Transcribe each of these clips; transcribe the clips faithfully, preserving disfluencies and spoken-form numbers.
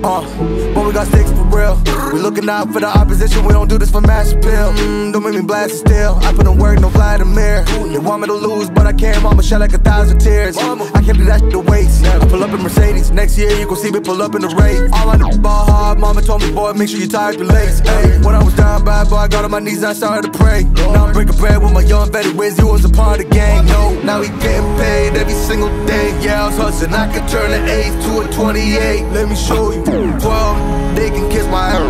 Uh, but we got sticks for real. We looking out for the opposition. We don't do this for mass appeal. Mm, don't make me blast it still. I put in work, no fly in the mirror. They want me to lose, but I can't. Mama shed like a thousand tears. I can't do that shit to waste. I pull up in Mercedes. Next year you gon' see me pull up in the race. All I know ball hard. Mama told me, boy, make sure you tie up your legs. Hey, when I was down bad, boy, I got on my knees and I started to pray. Now I'm breaking bread with my young vet. He wins, he was a part of the gang. No, now he getting paid every single day. Yeah, I was hustling. I could turn an eight to a twenty-eight. Let me show you. twelve, they can kiss my ass.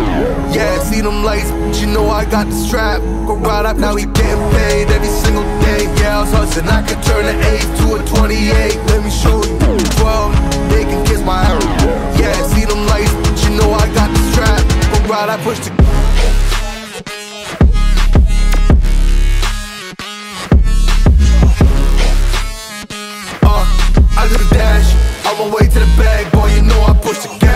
Yeah, see them lights, but you know I got the strap. Go right up, now we getting paid every single day. Yeah, I was hustling, I could turn an eight to a twenty-eight. Let me show you. twelve, they can kiss my ass. Yeah, see them lights, but you know I got the strap. Go right, I push the. Uh, I do the dash, on my way to the bag, boy, you know I push the gas.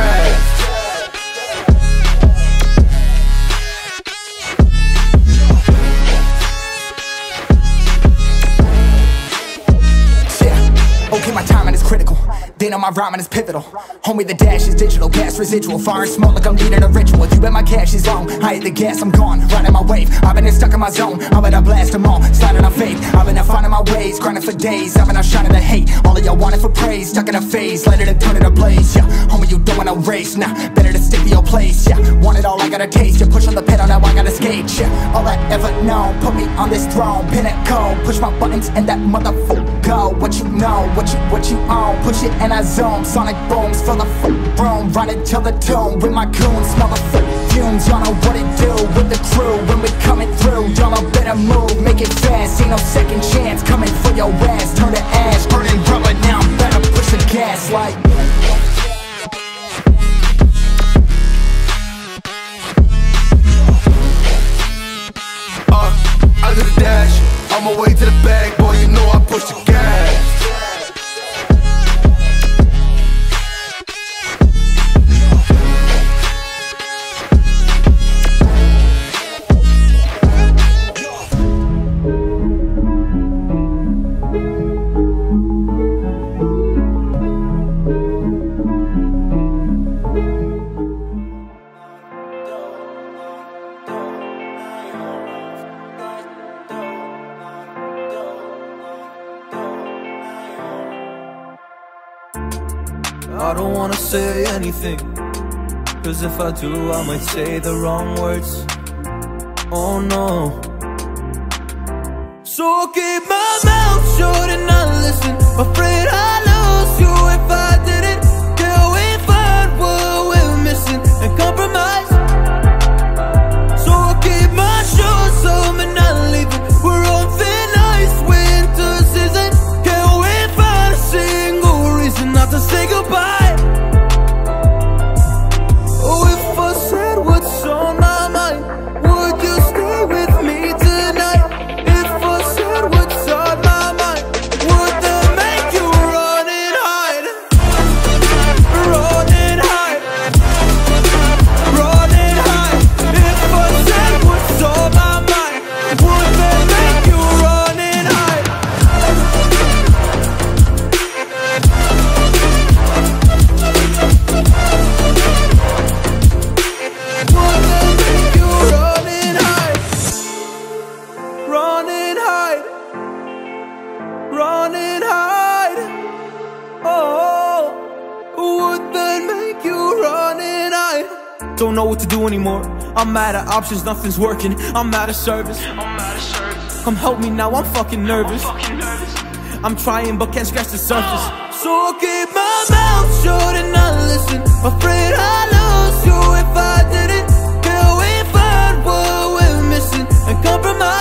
Then on my rhyming is pivotal. Homie, the dash is digital. Gas residual. Fire and smoke like I'm needing a ritual. You bet my cash is on. I hit the gas, I'm gone. Riding my wave. I've been stuck in my zone. I bet I blast them all. Sliding on faith. I've been out finding my ways. Grinding for days. I've been out shining the hate. All of y'all wanted for praise. Stuck in a phase. Let it and turn it ablaze. Yeah, homie, you don't want to race. Nah, better to stick to your place. Yeah, want it all, I gotta taste. You push on the pedal, now I gotta skate. Yeah, all I ever known. Put me on this throne. Pinnacle. Push my buttons and that motherfucker go. What you know? What you, what you own? Push it and I zoom, sonic booms, fill the f***ing room. Run it till the tomb, with my goons, smell the f***ing fumes. Y'all know what it do, with the crew, when we coming through. Y'all know better move, make it fast, ain't no second chance. Coming for your ass, turn to ash, burning rubber. Now I'm better push the gas like. Uh, I do the dash, on my way to the bag, boy, you know I push the gas. I don't wanna say anything, cause if I do, I might say the wrong words. Oh no. So I keep my mouth shut and I listen. Afraid I lose you if I didn't. Till we find what we're missing and compromise. So I keep my shoes home and I leave it. We're on thin ice, winter season. Can we find a single reason not to say goodbye? Don't know what to do anymore. I'm out of options, nothing's working. I'm out of service. I'm out of service. Come help me now, I'm fucking nervous. I'm, fucking nervous. I'm trying but can't scratch the surface. So I keep my mouth shut and I listen. Afraid I lose you if I didn't. Till we find what we're missing and compromise.